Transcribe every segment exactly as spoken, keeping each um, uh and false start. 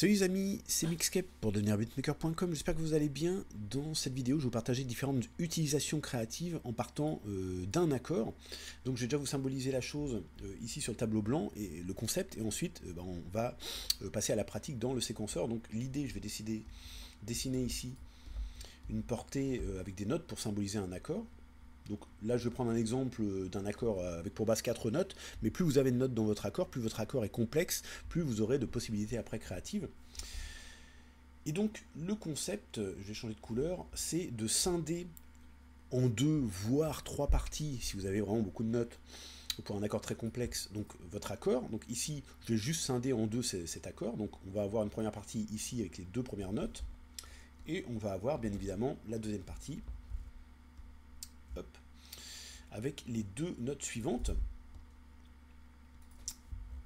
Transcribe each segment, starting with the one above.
Salut les amis, c'est Mixscape pour devenir beatmaker point com, j'espère que vous allez bien. Dans cette vidéo, je vais vous partager différentes utilisations créatives en partant euh, d'un accord. Donc je vais déjà vous symboliser la chose euh, ici sur le tableau blanc, et le concept, et ensuite euh, bah, on va euh, passer à la pratique dans le séquenceur. Donc l'idée, je vais décider, dessiner ici une portée euh, avec des notes pour symboliser un accord. Donc là, je vais prendre un exemple d'un accord avec pour base quatre notes, mais plus vous avez de notes dans votre accord, plus votre accord est complexe, plus vous aurez de possibilités après créatives. Et donc, le concept, je vais changer de couleur, c'est de scinder en deux, voire trois parties, si vous avez vraiment beaucoup de notes, pour un accord très complexe, donc votre accord. Donc ici, je vais juste scinder en deux cet accord. Donc on va avoir une première partie ici avec les deux premières notes, et on va avoir bien évidemment la deuxième partie, avec les deux notes suivantes.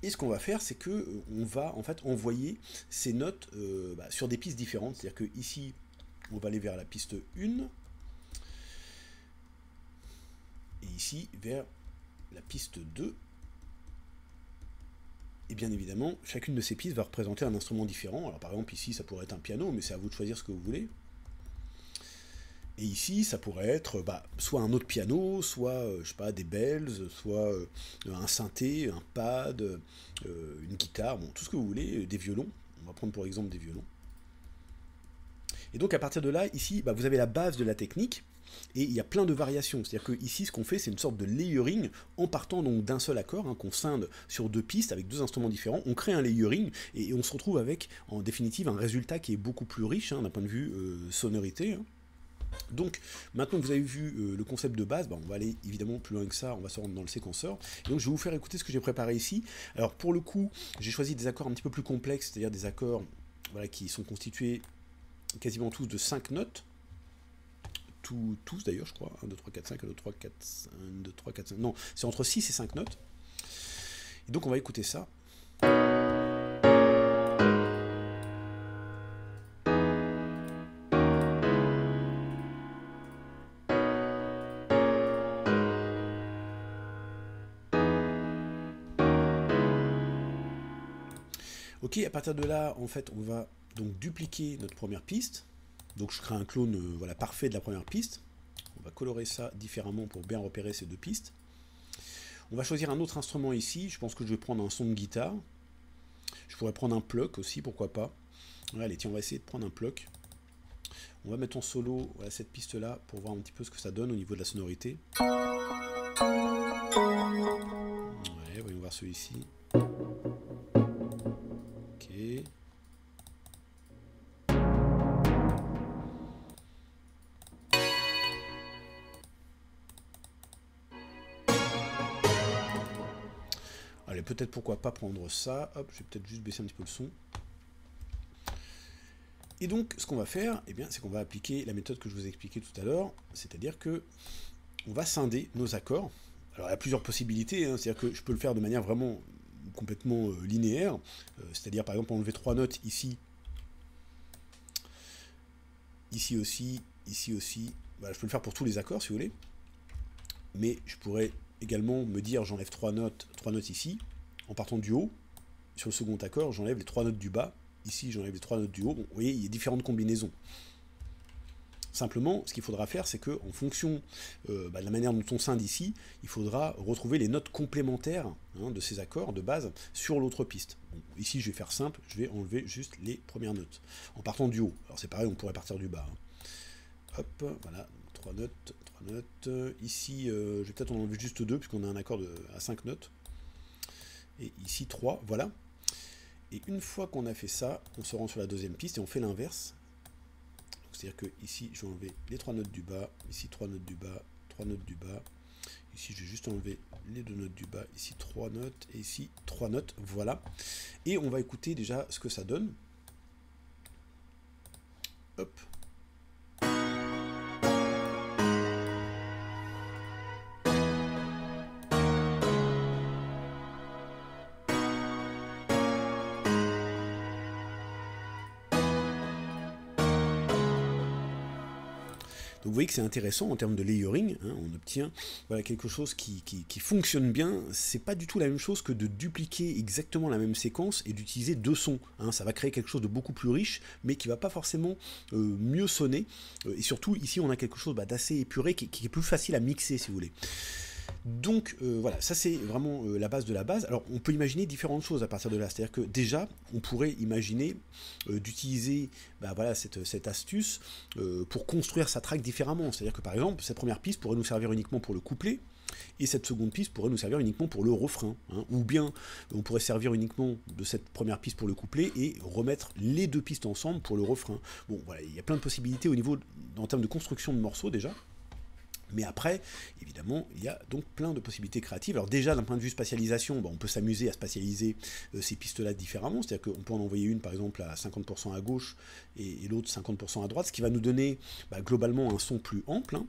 Et ce qu'on va faire, c'est que on va en fait envoyer ces notes euh, bah, sur des pistes différentes. C'est-à-dire que ici, on va aller vers la piste un, et ici vers la piste deux. Et bien évidemment, chacune de ces pistes va représenter un instrument différent. Alors par exemple ici, ça pourrait être un piano, mais c'est à vous de choisir ce que vous voulez. Et ici, ça pourrait être bah, soit un autre piano, soit euh, je sais pas, des bells, soit euh, un synthé, un pad, euh, une guitare, bon, tout ce que vous voulez, euh, des violons. On va prendre pour exemple des violons. Et donc à partir de là, ici, bah, vous avez la base de la technique, et il y a plein de variations. C'est-à-dire que ici, ce qu'on fait, c'est une sorte de layering en partant donc d'un seul accord, hein, qu'on scinde sur deux pistes avec deux instruments différents. On crée un layering et, et on se retrouve avec, en définitive, un résultat qui est beaucoup plus riche, hein, d'un point de vue euh, sonorité. Hein. Donc, maintenant que vous avez vu euh, le concept de base, bah, on va aller évidemment plus loin que ça, on va se rendre dans le séquenceur. Et donc, je vais vous faire écouter ce que j'ai préparé ici. Alors, pour le coup, j'ai choisi des accords un petit peu plus complexes, c'est-à-dire des accords voilà, qui sont constitués quasiment tous de cinq notes. Tout, tous d'ailleurs, je crois. un, deux, trois, quatre, cinq, un, deux, trois, quatre, cinq. Non, c'est entre six et cinq notes. Et donc, on va écouter ça. Ok, à partir de là, en fait, on va donc dupliquer notre première piste. Donc, je crée un clone euh, voilà, parfait de la première piste. On va colorer ça différemment pour bien repérer ces deux pistes. On va choisir un autre instrument ici. Je pense que je vais prendre un son de guitare. Je pourrais prendre un pluck aussi, pourquoi pas. Allez, tiens, on va essayer de prendre un pluck. On va mettre en solo voilà, cette piste-là pour voir un petit peu ce que ça donne au niveau de la sonorité. Ouais, voyons voir celui-ci. Allez, peut-être pourquoi pas prendre ça. Hop, je vais peut-être juste baisser un petit peu le son. Et donc, ce qu'on va faire, eh bien, c'est qu'on va appliquer la méthode que je vous ai expliquée tout à l'heure, c'est-à-dire que on va scinder nos accords. Alors, il y a plusieurs possibilités, hein, c'est-à-dire que je peux le faire de manière vraiment complètement euh, linéaire, euh, c'est-à-dire par exemple enlever trois notes ici, ici aussi, ici aussi. Voilà, je peux le faire pour tous les accords si vous voulez, mais je pourrais également me dire j'enlève trois notes, trois notes ici, en partant du haut. Sur le second accord, j'enlève les trois notes du bas, ici j'enlève les trois notes du haut. Bon, vous voyez, il y a différentes combinaisons. Simplement, ce qu'il faudra faire, c'est que en fonction euh, bah, de la manière dont on scinde ici, il faudra retrouver les notes complémentaires hein, de ces accords de base sur l'autre piste. Donc, ici, je vais faire simple, je vais enlever juste les premières notes, en partant du haut. Alors c'est pareil, on pourrait partir du bas. Hein. Hop, voilà, trois notes, trois notes. Ici, euh, je vais peut-être en enlever juste deux, puisqu'on a un accord de, à cinq notes. Et ici, trois, voilà. Et une fois qu'on a fait ça, on se rend sur la deuxième piste et on fait l'inverse. C'est-à-dire que ici, je vais enlever les trois notes du bas, ici trois notes du bas, trois notes du bas. Ici, je vais juste enlever les deux notes du bas, ici trois notes, et ici trois notes, voilà. Et on va écouter déjà ce que ça donne. Hop. Donc vous voyez que c'est intéressant en termes de layering, hein, on obtient voilà, quelque chose qui, qui, qui fonctionne bien. C'est pas du tout la même chose que de dupliquer exactement la même séquence et d'utiliser deux sons, hein. Ça va créer quelque chose de beaucoup plus riche, mais qui va pas forcément euh, mieux sonner, et surtout ici on a quelque chose bah, d'assez épuré, qui, qui est plus facile à mixer si vous voulez. Donc euh, voilà, ça c'est vraiment euh, la base de la base. Alors on peut imaginer différentes choses à partir de là, c'est-à-dire que déjà on pourrait imaginer euh, d'utiliser bah, voilà, cette, cette astuce euh, pour construire sa track différemment, c'est-à-dire que par exemple cette première piste pourrait nous servir uniquement pour le couplet, et cette seconde piste pourrait nous servir uniquement pour le refrain, hein. Ou bien on pourrait servir uniquement de cette première piste pour le couplet et remettre les deux pistes ensemble pour le refrain. Bon voilà, il y a plein de possibilités au niveau, en termes de construction de morceaux déjà. Mais après, évidemment, il y a donc plein de possibilités créatives. Alors déjà, d'un point de vue spatialisation, bah, on peut s'amuser à spatialiser euh, ces pistes-là différemment. C'est-à-dire qu'on peut en envoyer une, par exemple, à cinquante pour cent à gauche et, et l'autre cinquante pour cent à droite, ce qui va nous donner bah, globalement un son plus ample, hein.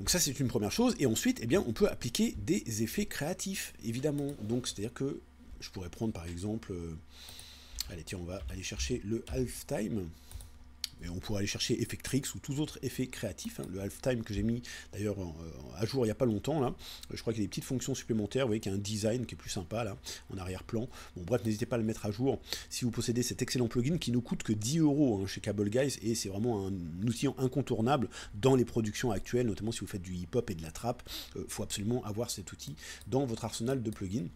Donc ça, c'est une première chose. Et ensuite, eh bien, on peut appliquer des effets créatifs, évidemment. Donc c'est-à-dire que je pourrais prendre par exemple, euh, allez tiens, on va aller chercher le Half Time, mais on pourrait aller chercher Effectrix ou tout autre effet créatif, hein, le Half Time que j'ai mis d'ailleurs à jour il n'y a pas longtemps là, je crois qu'il y a des petites fonctions supplémentaires, vous voyez qu'il y a un design qui est plus sympa là, en arrière-plan. Bon bref, n'hésitez pas à le mettre à jour si vous possédez cet excellent plugin qui ne coûte que dix euros hein, chez Cable Guys, et c'est vraiment un outil incontournable dans les productions actuelles, notamment si vous faites du hip-hop et de la trap, il euh, faut absolument avoir cet outil dans votre arsenal de plugins.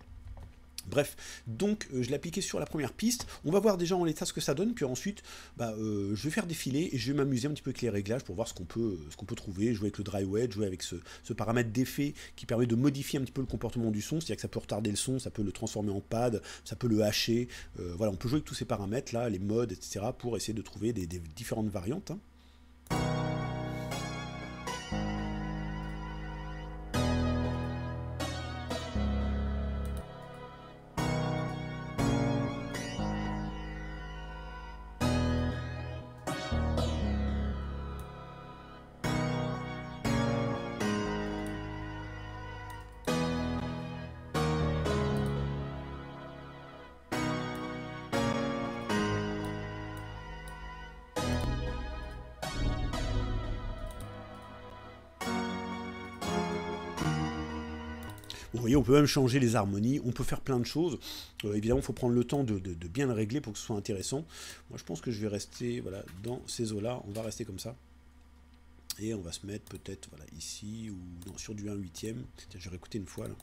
Bref, donc euh, je l'ai appliqué sur la première piste, on va voir déjà en l'état ce que ça donne, puis ensuite bah, euh, je vais faire défiler et je vais m'amuser un petit peu avec les réglages pour voir ce qu'on peut, ce qu'on peut trouver, jouer avec le dry wedge, jouer avec ce, ce paramètre d'effet qui permet de modifier un petit peu le comportement du son, c'est-à-dire que ça peut retarder le son, ça peut le transformer en pad, ça peut le hacher, euh, voilà, on peut jouer avec tous ces paramètres là, les modes, et cetera, pour essayer de trouver des, des différentes variantes, hein. Vous voyez, on peut même changer les harmonies, on peut faire plein de choses. Euh, évidemment, il faut prendre le temps de, de, de bien le régler pour que ce soit intéressant. Moi, je pense que je vais rester voilà, dans ces eaux-là. On va rester comme ça. Et on va se mettre peut-être voilà, ici ou non, sur du un huitième. Tiens, je vais réécouter une fois là.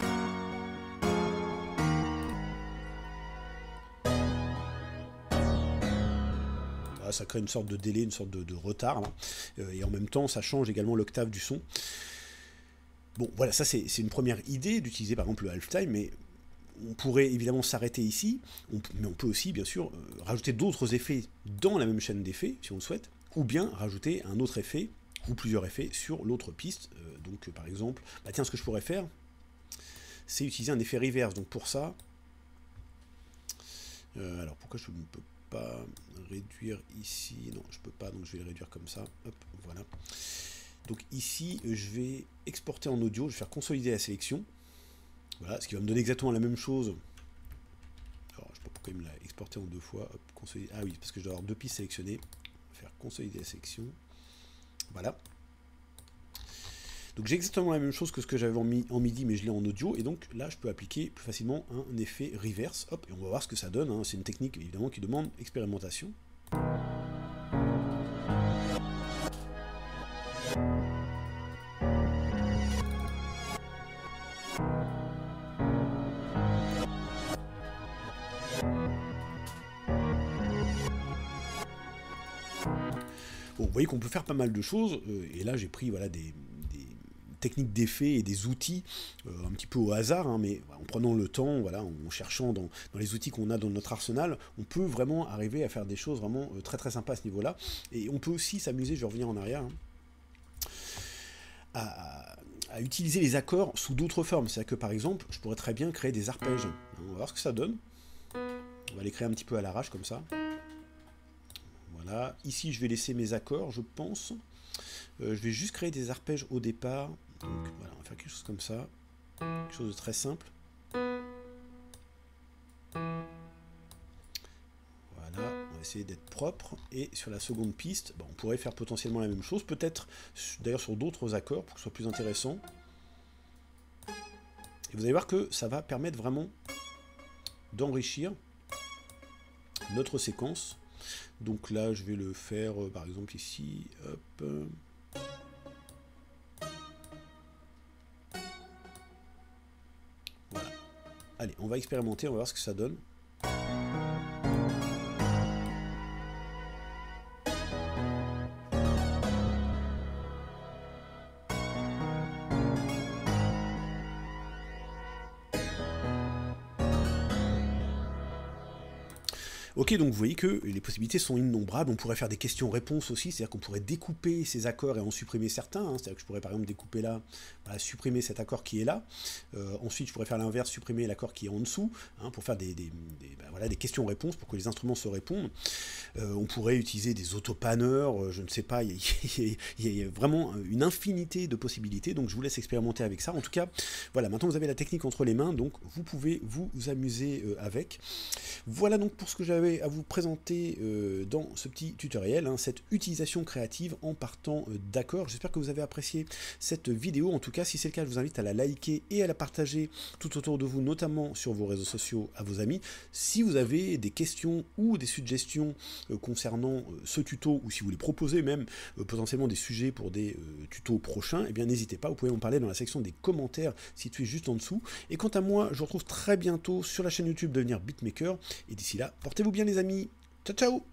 Voilà, ça crée une sorte de délai, une sorte de, de retard, là. Euh, et en même temps, ça change également l'octave du son. Bon, voilà, ça c'est une première idée d'utiliser par exemple le halftime, mais on pourrait évidemment s'arrêter ici, on, mais on peut aussi bien sûr euh, rajouter d'autres effets dans la même chaîne d'effets, si on le souhaite, ou bien rajouter un autre effet, ou plusieurs effets sur l'autre piste. Euh, donc euh, par exemple, bah tiens, ce que je pourrais faire, c'est utiliser un effet reverse. Donc pour ça, euh, alors pourquoi je ne peux pas réduire ici? Non, je ne peux pas, donc je vais le réduire comme ça, hop, voilà. Donc ici, je vais exporter en audio, je vais faire consolider la sélection. Voilà, ce qui va me donner exactement la même chose. Alors, je ne sais pas pourquoi il me l'a exporté en deux fois. Hop, consolider. Ah oui, parce que je dois avoir deux pistes sélectionnées. Faire consolider la sélection. Voilà. Donc j'ai exactement la même chose que ce que j'avais en, en midi, mais je l'ai en audio. Et donc là, je peux appliquer plus facilement un effet reverse. Hop, et on va voir ce que ça donne, hein. C'est une technique, évidemment, qui demande expérimentation. Vous voyez qu'on peut faire pas mal de choses, euh, et là j'ai pris voilà, des, des techniques d'effets et des outils euh, un petit peu au hasard, hein, mais en prenant le temps, voilà, en cherchant dans, dans les outils qu'on a dans notre arsenal, on peut vraiment arriver à faire des choses vraiment euh, très très sympas à ce niveau-là, et on peut aussi s'amuser, je vais revenir en arrière, hein, à, à utiliser les accords sous d'autres formes, c'est-à-dire que par exemple, je pourrais très bien créer des arpèges, on va voir ce que ça donne, on va les créer un petit peu à l'arrache comme ça. Voilà. Ici, je vais laisser mes accords, je pense. Euh, je vais juste créer des arpèges au départ. Donc, voilà, on va faire quelque chose comme ça. Quelque chose de très simple. essayer d'être propre. Et sur la seconde piste, bah, on pourrait faire potentiellement la même chose, peut-être d'ailleurs sur d'autres accords pour que ce soit plus intéressant. Et vous allez voir que ça va permettre vraiment d'enrichir notre séquence. Donc là, je vais le faire euh, par exemple ici. Hop. Voilà. Allez, on va expérimenter, on va voir ce que ça donne. Ok, donc vous voyez que les possibilités sont innombrables, on pourrait faire des questions-réponses aussi, c'est-à-dire qu'on pourrait découper ces accords et en supprimer certains, hein. C'est-à-dire que je pourrais par exemple découper là, voilà, supprimer cet accord qui est là, euh, ensuite je pourrais faire l'inverse, supprimer l'accord qui est en dessous, hein, pour faire des, des, des, ben, voilà, des questions-réponses, pour que les instruments se répondent. Euh, on pourrait utiliser des autopanneurs, euh, je ne sais pas, il y, y, y a vraiment une infinité de possibilités, donc je vous laisse expérimenter avec ça. En tout cas, voilà, maintenant vous avez la technique entre les mains, donc vous pouvez vous amuser euh, avec. Voilà donc pour ce que j'avais à vous présenter euh, dans ce petit tutoriel, hein, cette utilisation créative en partant euh, d'accords. J'espère que vous avez apprécié cette vidéo. En tout cas, si c'est le cas, je vous invite à la liker et à la partager tout autour de vous, notamment sur vos réseaux sociaux à vos amis. Si vous avez des questions ou des suggestions euh, concernant euh, ce tuto, ou si vous voulez proposer même euh, potentiellement des sujets pour des euh, tutos prochains, eh bien n'hésitez pas, vous pouvez en parler dans la section des commentaires située juste en dessous. Et quant à moi, je vous retrouve très bientôt sur la chaîne YouTube Devenir Beatmaker, et d'ici là, portez-vous bien les amis, ciao ciao.